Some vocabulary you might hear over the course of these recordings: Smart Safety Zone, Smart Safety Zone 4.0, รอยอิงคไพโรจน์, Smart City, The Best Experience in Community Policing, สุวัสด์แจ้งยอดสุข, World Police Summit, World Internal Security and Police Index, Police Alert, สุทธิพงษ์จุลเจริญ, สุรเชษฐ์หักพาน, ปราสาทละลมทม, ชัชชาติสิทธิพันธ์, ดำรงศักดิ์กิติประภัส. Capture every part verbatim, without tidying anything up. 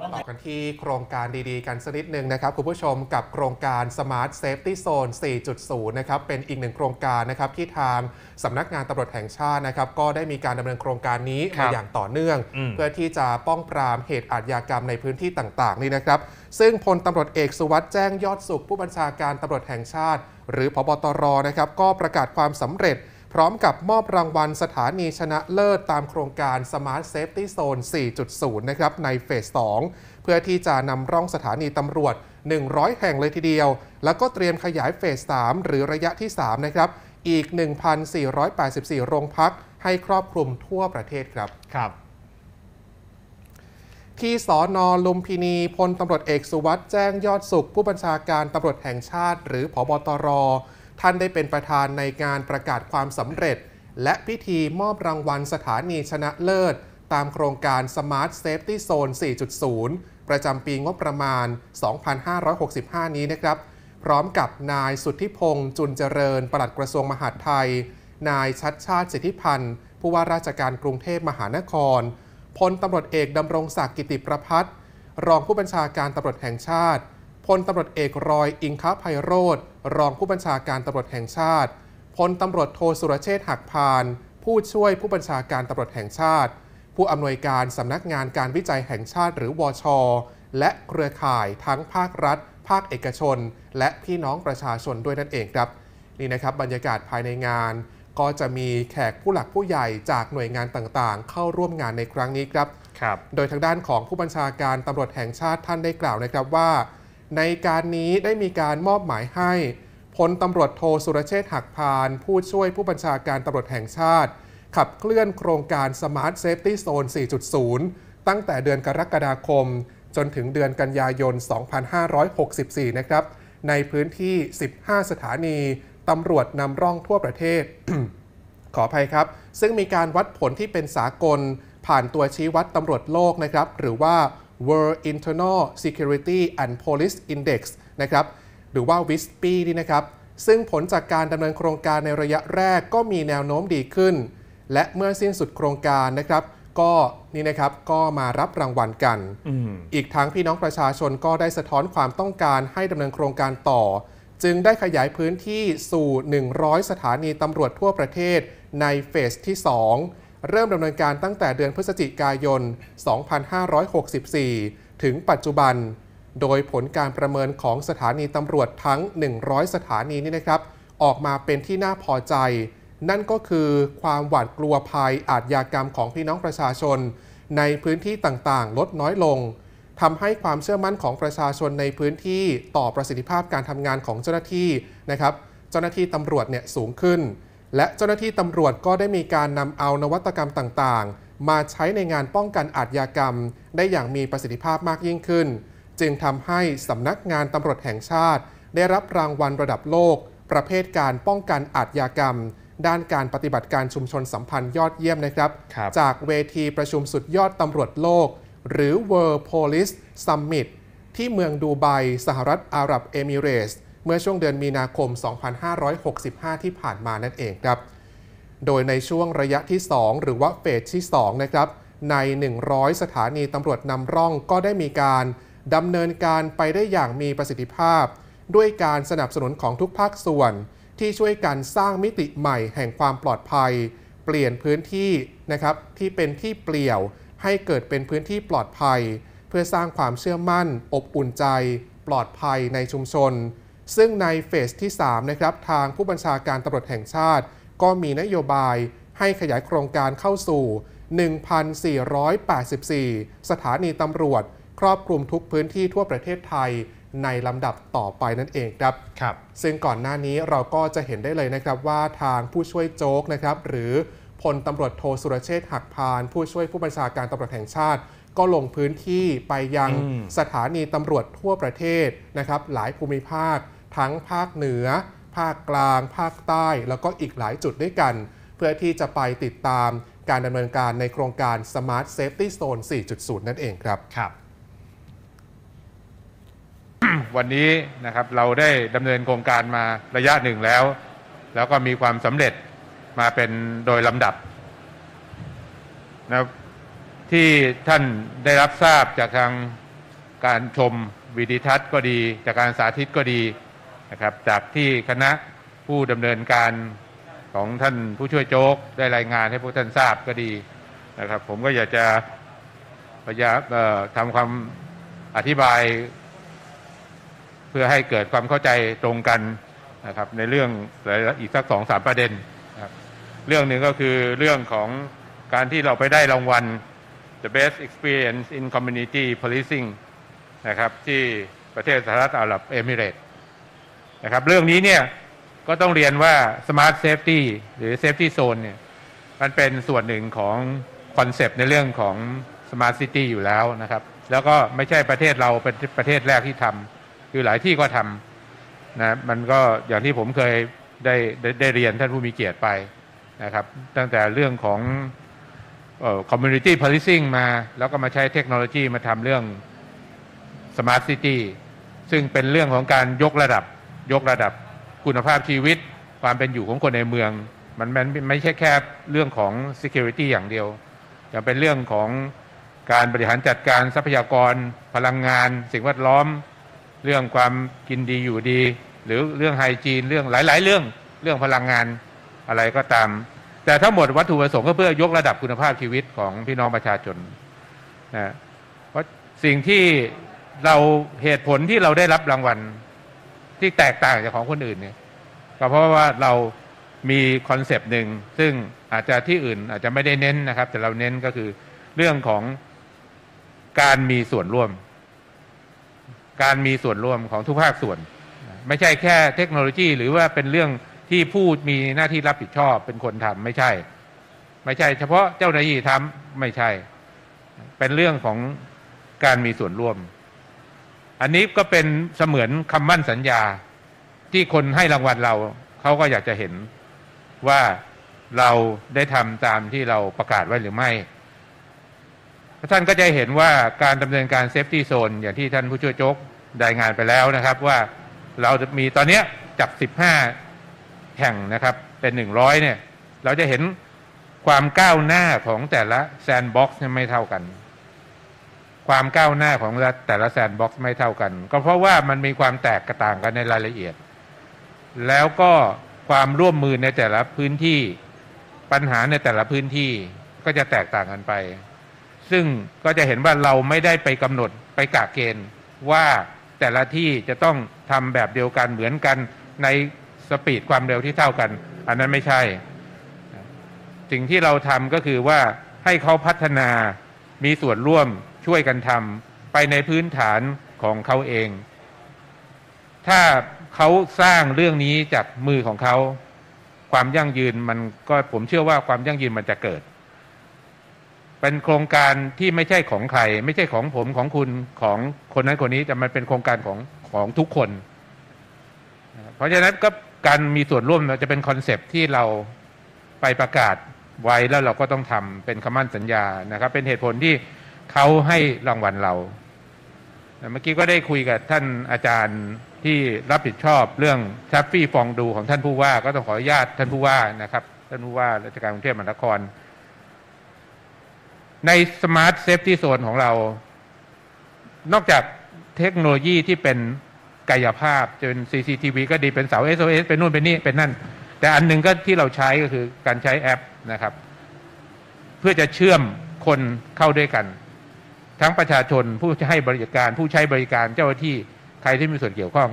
ต่อกันที่โครงการดีๆกันสักนิดนึงนะครับคุณผู้ชมกับโครงการ Smart Safety Zone สี่จุดศูนย์ นะครับเป็นอีกหนึ่งโครงการนะครับที่ทางสำนักงานตำรวจแห่งชาตินะครับก็ได้มีการดำเนินโครงการนี้มาอย่างต่อเนื่องเพื่อที่จะป้องปรามเหตุอาชญากรรมในพื้นที่ต่างๆนี่นะครับซึ่งพลตำรวจเอกสุวัสด์แจ้งยอดสุขผู้บัญชาการตำรวจแห่งชาติหรือ ผบ.ตร.นะครับก็ประกาศความสำเร็จพร้อมกับมอบรางวัลสถานีชนะเลิศตามโครงการ Smart Safety Zone สี่จุดศูนย์ นะครับในเฟส สอง เพื่อที่จะนำร่องสถานีตำรวจหนึ่งร้อยแห่งเลยทีเดียวแล้วก็เตรียมขยายเฟส สาม หรือระยะที่ สาม นะครับอีก หนึ่งพันสี่ร้อยแปดสิบสี่ โรงพักให้ครอบคลุมทั่วประเทศครับครับที่สน.ลุมพินีพลตำรวจเอกสุวัสด์แจ้งยอดสุขผู้บัญชาการตำรวจแห่งชาติหรือ ผบ.ตร.ท่านได้เป็นประธานในงานประกาศความสำเร็จและพิธีมอบรางวัลสถานีชนะเลิศตามโครงการ Smart Safety Zone สี่จุดศูนย์ ประจำปีงบประมาณ สองพันห้าร้อยหกสิบห้า นี้นะครับพร้อมกับนายสุทธิพงษ์จุลเจริญปลัดกระทรวงมหาดไทยนายชัชชาติสิทธิพันธ์ผู้ว่าราชการกรุงเทพมหานครพลตำรวจเอกดำรงศักดิ์กิติประภัสรองผู้บัญชาการตำรวจแห่งชาติพลตำรวจเอกรอยอิงคไพโรจน์รองผู้บัญชาการตำรวจแห่งชาติพลตำรวจโทสุรเชษฐ์หักพานผู้ช่วยผู้บัญชาการตำรวจแห่งชาติผู้อำนวยการสำนักงานการวิจัยแห่งชาติหรือวช.และเครือข่ายทั้งภาครัฐภาคเอกชนและพี่น้องประชาชนด้วยนั่นเองครับนี่นะครับบรรยากาศภายในงานก็จะมีแขกผู้หลักผู้ใหญ่จากหน่วยงานต่างๆเข้าร่วมงานในครั้งนี้ครับครับโดยทางด้านของผู้บัญชาการตำรวจแห่งชาติท่านได้กล่าวนะครับว่าในการนี้ได้มีการมอบหมายให้พลตำรวจโทสุรเชษฐ์หักพานผู้ช่วยผู้บัญชาการตำรวจแห่งชาติขับเคลื่อนโครงการ Smart Safety Zone สี่จุดศูนย์ ตั้งแต่เดือนกรกฎาคมจนถึงเดือนกันยายน สองพันห้าร้อยหกสิบสี่ นะครับในพื้นที่ สิบห้า สถานีตำรวจนำร่องทั่วประเทศ ขออภัยครับซึ่งมีการวัดผลที่เป็นสากลผ่านตัวชี้วัดตำรวจโลกนะครับหรือว่าWorld Internal Security and Police Index นะครับหรือว่า ดับเบิลยู ไอ เอส พี นี่นะครับซึ่งผลจากการดำเนินโครงการในระยะแรกก็มีแนวโน้มดีขึ้นและเมื่อสิ้นสุดโครงการนะครับก็นี่นะครับก็มารับรางวัลกันอีกทั้งพี่น้องประชาชนก็ได้สะท้อนความต้องการให้ดำเนินโครงการต่อจึงได้ขยายพื้นที่สู่ หนึ่งร้อย สถานีตำรวจทั่วประเทศในเฟสที่ สองเริ่มดำเนินการตั้งแต่เดือนพฤศจิกายน สองพันห้าร้อยหกสิบสี่ ถึงปัจจุบันโดยผลการประเมินของสถานีตำรวจทั้ง หนึ่งร้อย สถานีนี้นะครับออกมาเป็นที่น่าพอใจนั่นก็คือความหวาดกลัวภัยอาชญากรรมของพี่น้องประชาชนในพื้นที่ต่างๆลดน้อยลงทำให้ความเชื่อมั่นของประชาชนในพื้นที่ต่อประสิทธิภาพการทำงานของเจ้าหน้าที่นะครับเจ้าหน้าที่ตำรวจเนี่ยสูงขึ้นและเจ้าหน้าที่ตำรวจก็ได้มีการนำเอานวัตกรรมต่างๆมาใช้ในงานป้องกันอาชญากรรมได้อย่างมีประสิทธิภาพมากยิ่งขึ้นจึงทำให้สำนักงานตำรวจแห่งชาติได้รับรางวัลระดับโลกประเภทการป้องกันอาชญากรรมด้านการปฏิบัติการชุมชนสัมพันธ์ยอดเยี่ยมนะครับจากเวทีประชุมสุดยอดตำรวจโลกหรือ World Police Summit ที่เมืองดูไบสหรัฐอาหรับเอมิเรตส์เมื่อช่วงเดือนมีนาคม สองพันห้าร้อยหกสิบห้า ที่ผ่านมานั่นเองครับโดยในช่วงระยะที่ สอง หรือว่าเฟสที่ สอง นะครับใน หนึ่งร้อย สถานีตำรวจนำร่องก็ได้มีการดำเนินการไปได้อย่างมีประสิทธิภาพด้วยการสนับสนุนของทุกภาคส่วนที่ช่วยกันสร้างมิติใหม่แห่งความปลอดภัยเปลี่ยนพื้นที่นะครับที่เป็นที่เปลี่ยวให้เกิดเป็นพื้นที่ปลอดภัยเพื่อสร้างความเชื่อมั่นอบอุ่นใจปลอดภัยในชุมชนซึ่งในเฟสที่ สาม นะครับทางผู้บัญชาการตำรวจแห่งชาติก็มีนโยบายให้ขยายโครงการเข้าสู่ หนึ่งพันสี่ร้อยแปดสิบสี่ สถานีตำรวจครอบคลุมทุกพื้นที่ทั่วประเทศไทยในลำดับต่อไปนั่นเองครับครับซึ่งก่อนหน้านี้เราก็จะเห็นได้เลยนะครับว่าทางผู้ช่วยโจ๊กนะครับหรือพลตำรวจโทสุรเชษฐ์หักพานผู้ช่วยผู้บัญชาการตำรวจแห่งชาติก็ลงพื้นที่ไปยังสถานีตำรวจทั่วประเทศนะครับหลายภูมิภาคทั้งภาคเหนือภาคกลางภาคใต้แล้วก็อีกหลายจุดด้วยกันเพื่อที่จะไปติดตามการดำเนินการในโครงการ Smart Safety Zone สี่จุดศูนย์ นั่นเองครับครับวันนี้นะครับเราได้ดำเนินโครงการมาระยะหนึ่งแล้วแล้วก็มีความสำเร็จมาเป็นโดยลำดับนะครับที่ท่านได้รับทราบจากทาง การชมวิดิทัศน์ก็ดีจากการสาธิตก็ดีนะครับจากที่คณะผู้ดำเนินการของท่านผู้ช่วยโจ๊กได้รายงานให้พวกท่านทราบก็ดีนะครับผมก็อยากจะพยายามทำความอธิบายเพื่อให้เกิดความเข้าใจตรงกันนะครับในเรื่องอีกสักสองสามประเด็นนะครับเรื่องหนึ่งก็คือเรื่องของการที่เราไปได้รางวัล The Best Experience in Community Policing นะครับที่ประเทศสหรัฐอาหรับเอมิเรตส์นะครับเรื่องนี้เนี่ยก็ต้องเรียนว่า Smart Safety หรือ Safety Zone เนี่ยมันเป็นส่วนหนึ่งของคอนเซปต์ในเรื่องของ Smart City อยู่แล้วนะครับแล้วก็ไม่ใช่ประเทศเราเป็นประเทศแรกที่ทำคือหลายที่ก็ทำนะมันก็อย่างที่ผมเคยได้ได้ได้เรียนท่านผู้มีเกียรติไปนะครับตั้งแต่เรื่องของเอ่อ community policing มาแล้วก็มาใช้เทคโนโลยีมาทำเรื่อง smart city ซึ่งเป็นเรื่องของการยกระดับยกระดับคุณภาพชีวิตความเป็นอยู่ของคนในเมืองมันมันไม่ใช่แค่เรื่องของ security อย่างเดียวแต่เป็นเรื่องของการบริหารจัดการทรัพยากรพลังงานสิ่งแวดล้อมเรื่องความกินดีอยู่ดีหรือเรื่องไฮจีนเรื่องหลายๆเรื่องเรื่องพลังงานอะไรก็ตามแต่ทั้งหมดวัตถุประสงค์ก็เพื่อยกระดับคุณภาพชีวิตของพี่น้องประชาชนนะเพราะสิ่งที่เราเหตุผลที่เราได้รับรางวัลที่แตกต่างจากของคนอื่นเนี่ยก็เพราะว่าเรามีคอนเซปต์หนึ่งซึ่งอาจจะที่อื่นอาจจะไม่ได้เน้นนะครับแต่เราเน้นก็คือเรื่องของการมีส่วนร่วมการมีส่วนร่วมของทุกภาคส่วนไม่ใช่แค่เทคโนโลยีหรือว่าเป็นเรื่องที่ผู้มีหน้าที่รับผิดชอบเป็นคนทำไม่ใช่ไม่ใช่เฉพาะเจ้าหน้าที่ทำไม่ใช่เป็นเรื่องของการมีส่วนร่วมอันนี้ก็เป็นเสมือนคำมั่นสัญญาที่คนให้รางวัลเราเขาก็อยากจะเห็นว่าเราได้ทำตามที่เราประกาศไว้หรือไม่ท่านก็จะเห็นว่าการดำเนินการเซฟตี้โซนอย่างที่ท่านผู้ช่วยโจ๊กรายงานไปแล้วนะครับว่าเราจะมีตอนนี้จาก สิบห้า แห่งนะครับเป็น หนึ่งร้อย เนี่ยเราจะเห็นความก้าวหน้าของแต่ละแซนด์บ็อกซ์ไม่เท่ากันความก้าวหน้าของแต่ละแซนด์บ็อกซ์ไม่เท่ากันก็เพราะว่ามันมีความแตกต่างกันในรายละเอียดแล้วก็ความร่วมมือในแต่ละพื้นที่ปัญหาในแต่ละพื้นที่ก็จะแตกต่างกันไปซึ่งก็จะเห็นว่าเราไม่ได้ไปกำหนดไปกะเกณฑ์ว่าแต่ละที่จะต้องทำแบบเดียวกันเหมือนกันในสปีดความเร็วที่เท่ากันอันนั้นไม่ใช่สิ่งที่เราทำก็คือว่าให้เขาพัฒนามีส่วนร่วมช่วยกันทำไปในพื้นฐานของเขาเองถ้าเขาสร้างเรื่องนี้จากมือของเขาความยั่งยืนมันก็ผมเชื่อว่าความยั่งยืนมันจะเกิดเป็นโครงการที่ไม่ใช่ของใครไม่ใช่ของผมของคุณของคนนั้นคนนี้แต่มันเป็นโครงการของของทุกคนเพราะฉะนั้นก็การมีส่วนร่วมจะเป็นคอนเซปต์ที่เราไปประกาศไว้แล้วเราก็ต้องทำเป็นคำมั่นสัญญานะครับเป็นเหตุผลที่เขาให้รางวัลเราเมื่อกี้ก็ได้คุยกับท่านอาจารย์ที่รับผิดชอบเรื่องทัฟฟี่ฟองดูของท่านผู้ว่าก็ต้องขออนุญาตท่านผู้ว่านะครับท่านผู้ว่าราชการกรุงเทพมหานครใน Smart Safety Zone ของเรานอกจากเทคโนโลยีที่เป็นกายภาพจน ซี ซี ที วี ก็ดีเป็นเสา เอส โอ เอส เป็นนู่นเป็นนี่เป็นนั่นแต่อันหนึ่งก็ที่เราใช้ก็คือการใช้แอปนะครับเพื่อจะเชื่อมคนเข้าด้วยกันทั้งประชาชนผู้ให้บริการผู้ใช้บริการเจ้าหน้าที่ใครที่มีส่วนเกี่ยวข้อง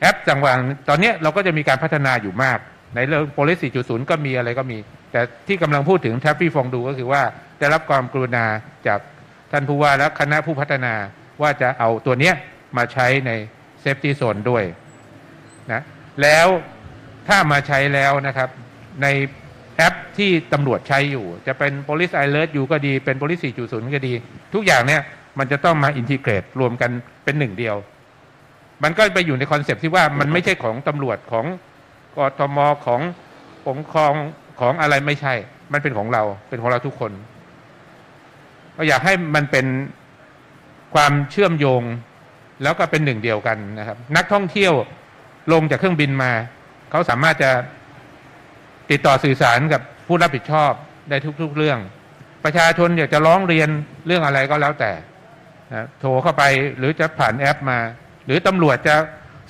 แอปต่างๆตอนนี้เราก็จะมีการพัฒนาอยู่มากในเรื่อง Police สี่จุดศูนย์ ก็มีอะไรก็มีแต่ที่กำลังพูดถึงแท็บฟี่ฟองดูก็คือว่าได้รับความกรุณาจากท่านผู้ว่าและคณะผู้พัฒนาว่าจะเอาตัวเนี้ยมาใช้ในเซฟตี้โซนด้วยนะแล้วถ้ามาใช้แล้วนะครับในแอปที่ตำรวจใช้อยู่จะเป็น Police Alert อยู่ก็ดีเป็น Police สี่จุดศูนย์ ก็ดีทุกอย่างเนี้ยมันจะต้องมาอินทิเกรตรวมกันเป็นหนึ่งเดียวมันก็ไปอยู่ในคอนเซปต์ที่ว่ามันไม่ใช่ของตำรวจของกทม.ของปกครองของอะไรไม่ใช่มันเป็นของเราเป็นของเราทุกคนก็อยากให้มันเป็นความเชื่อมโยงแล้วก็เป็นหนึ่งเดียวกันนะครับนักท่องเที่ยวลงจากเครื่องบินมาเขาสามารถจะติดต่อสื่อสารกับผู้รับผิดชอบได้ทุกๆเรื่องประชาชนอยากจะร้องเรียนเรื่องอะไรก็แล้วแต่ โทรเข้าไปหรือจะผ่านแอปมาหรือตำรวจจะ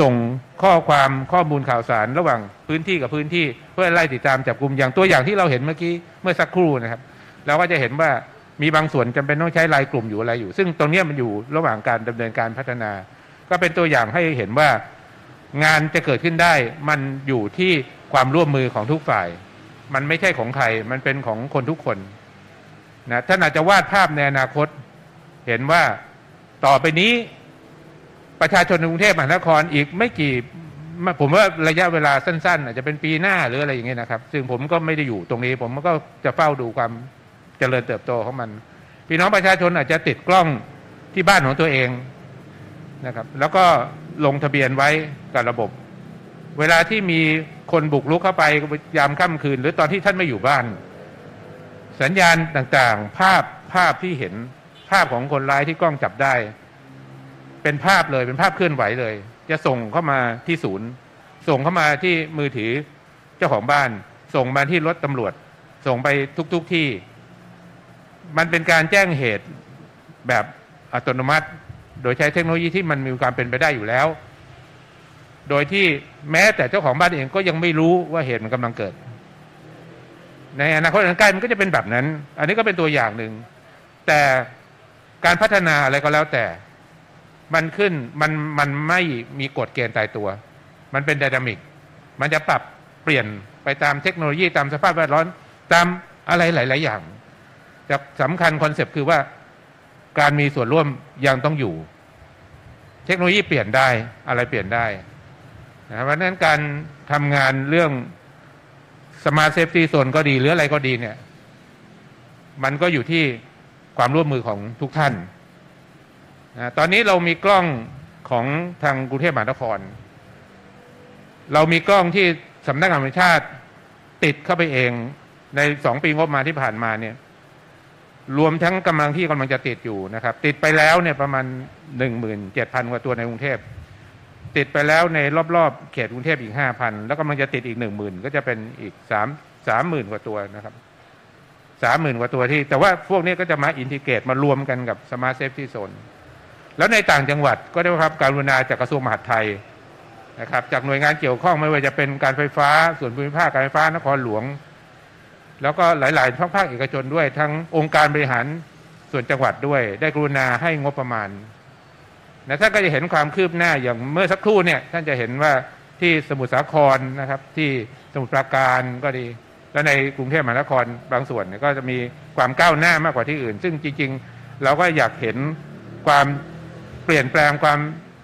ส่งข้อความข้อมูลข่าวสารระหว่างพื้นที่กับพื้นที่เพื่อไล่ติดตามจับกลุ่มอย่างตัวอย่างที่เราเห็นเมื่อกี้เมื่อสักครู่นะครับเราก็จะเห็นว่ามีบางส่วนจำเป็นต้องใช้รายกลุ่มอยู่อะไรอยู่ซึ่งตรงนี้มันอยู่ระหว่างการดำเนินการพัฒนาก็เป็นตัวอย่างให้เห็นว่างานจะเกิดขึ้นได้มันอยู่ที่ความร่วมมือของทุกฝ่ายมันไม่ใช่ของใครมันเป็นของคนทุกคนนะท่านอาจจะวาดภาพในอนาคตเห็นว่าต่อไปนี้ประชาชนในกรุงเทพมหานครอีกไม่กี่ผมว่าระยะเวลาสั้นๆอาจจะเป็นปีหน้าหรืออะไรอย่างเงี้ยนะครับซึ่งผมก็ไม่ได้อยู่ตรงนี้ผมก็จะเฝ้าดูความเจริญเติบโตของมันพี่น้องประชาชนอาจจะติดกล้องที่บ้านของตัวเองนะครับแล้วก็ลงทะเบียนไว้กับระบบเวลาที่มีคนบุกรุกเข้าไปยามค่ำคืนหรือตอนที่ท่านไม่อยู่บ้านสัญญาณต่างๆภาพภาพที่เห็นภาพของคนร้ายที่กล้องจับได้เป็นภาพเลยเป็นภาพเคลื่อนไหวเลยจะส่งเข้ามาที่ศูนย์ส่งเข้ามาที่มือถือเจ้าของบ้านส่งมาที่รถตำรวจส่งไปทุกๆที่มันเป็นการแจ้งเหตุแบบอัตโนมัติโดยใช้เทคโนโลยีที่มันมีความเป็นไปได้อยู่แล้วโดยที่แม้แต่เจ้าของบ้านเองก็ยังไม่รู้ว่าเหตุมันกำลังเกิดในอนาคตอันใกล้มันก็จะเป็นแบบนั้นอันนี้ก็เป็นตัวอย่างหนึ่งแต่การพัฒนาอะไรก็แล้วแต่มันขึ้นมันมันไม่มีกฎเกณฑ์ตายตัวมันเป็นไดนามิกมันจะปรับเปลี่ยนไปตามเทคโนโลยีตามสภาพแวดล้อมตามอะไรหลายๆอย่างแต่สำคัญคอนเซปต์คือว่าการมีส่วนร่วมยังต้องอยู่เทคโนโลยีเปลี่ยนได้อะไรเปลี่ยนได้นะเพราะฉะนั้นการทำงานเรื่อง Smart Safety Zone ก็ดีหรืออะไรก็ดีเนี่ยมันก็อยู่ที่ความร่วมมือของทุกท่านนะตอนนี้เรามีกล้องของทางกรุงเทพมหานครเรามีกล้องที่สำนักงานตำรวจแห่งชาติติดเข้าไปเองในสองปีงบมาที่ผ่านมาเนี่ยรวมทั้งกำลังที่กำลังจะติดอยู่นะครับติดไปแล้วเนี่ยประมาณ หนึ่งหมื่นเจ็ดพัน กว่าตัวในกรุงเทพติดไปแล้วในรอบๆเขตกรุงเทพอีก ห้าพัน แล้วกำลังจะติดอีก หนึ่งหมื่น ก็จะเป็นอีก สามหมื่น กว่าตัวนะครับ สามหมื่น กว่าตัวที่แต่ว่าพวกนี้ก็จะมาอินทิเกรตมารวมกันกับ Smart Safety Zone แล้วในต่างจังหวัดก็ได้รับการกรุณาจากกระทรวงมหาดไทยนะครับจากหน่วยงานเกี่ยวข้องไม่ว่าจะเป็นการไฟฟ้าส่วนภูมิภาคการไฟฟ้านครหลวงแล้วก็หลายๆภาคเอกชนด้วยทั้งองค์การบริหารส่วนจังหวัดด้วยได้กรุณาให้งบประมาณนะท่านก็จะเห็นความคืบหน้าอย่างเมื่อสักครู่เนี่ยท่านจะเห็นว่าที่สมุทรสาครนะครับที่สมุทรปราการก็ดีและในกรุงเทพมหานครบางส่วนก็จะมีความก้าวหน้ามากกว่าที่อื่นซึ่งจริงๆเราก็อยากเห็นความเปลี่ยนแปลงความ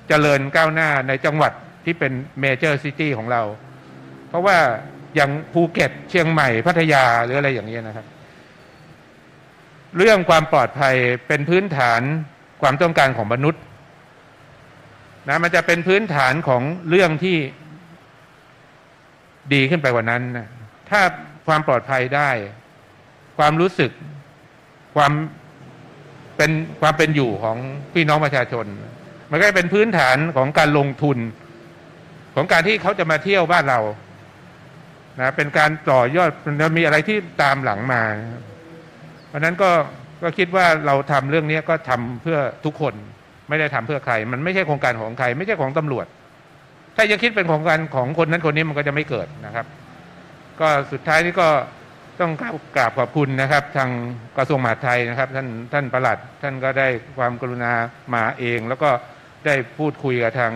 เจริญก้าวหน้าในจังหวัดที่เป็นเมเจอร์ซิตี้ของเราเพราะว่าอย่างภูเก็ตเชียงใหม่พัทยาหรืออะไรอย่างนี้นะครับเรื่องความปลอดภัยเป็นพื้นฐานความต้องการของมนุษย์นะมันจะเป็นพื้นฐานของเรื่องที่ดีขึ้นไปกว่านั้นนะถ้าความปลอดภัยได้ความรู้สึกความเป็นความเป็นอยู่ของพี่น้องประชาชนมันก็เป็นพื้นฐานของการลงทุนของการที่เขาจะมาเที่ยวบ้านเรานะเป็นการต่อยอดมันมีอะไรที่ตามหลังมาเพราะนั้นก็ก็คิดว่าเราทำเรื่องนี้ก็ทำเพื่อทุกคนไม่ได้ทำเพื่อใครมันไม่ใช่โครงการของใครไม่ใช่ของตำรวจถ้าจะคิดเป็นโครงการของคนนั้นคนนี้มันก็จะไม่เกิดนะครับก็สุดท้ายนี้ก็ต้องกราบขอบคุณนะครับทางกระทรวงมหาดไทยนะครับท่านท่านปลัดท่านก็ได้ความกรุณามาเองแล้วก็ได้พูดคุยกับทาง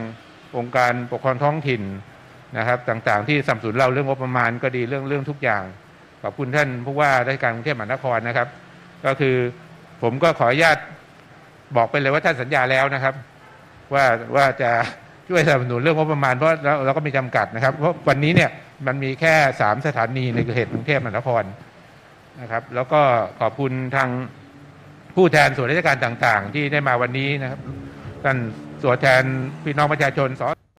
องค์การปกครองท้องถิ่นนะครับต่างๆที่สนับสนุนเราเรื่องงบประมาณก็ดีเรื่องเรื่องทุกอย่างขอบคุณท่านผู้ว่าราชการกรุงเทพมหานครนะครับก็คือผมก็ขออนุญาตบอกไปเลยว่าท่านสัญญาแล้วนะครับว่าว่าจะช่วยสนับสนุนเรื่องงบประมาณเพราะเราเราก็มีจำกัดนะครับเพราะวันนี้เนี่ยมันมีแค่สามสถานีในเขตกรุงเทพมหานครนะครับแล้วก็ขอบคุณทางผู้แทนส่วนราชการต่างๆที่ได้มาวันนี้นะครับท่านส่วนแทนพี่น้องประชาชนส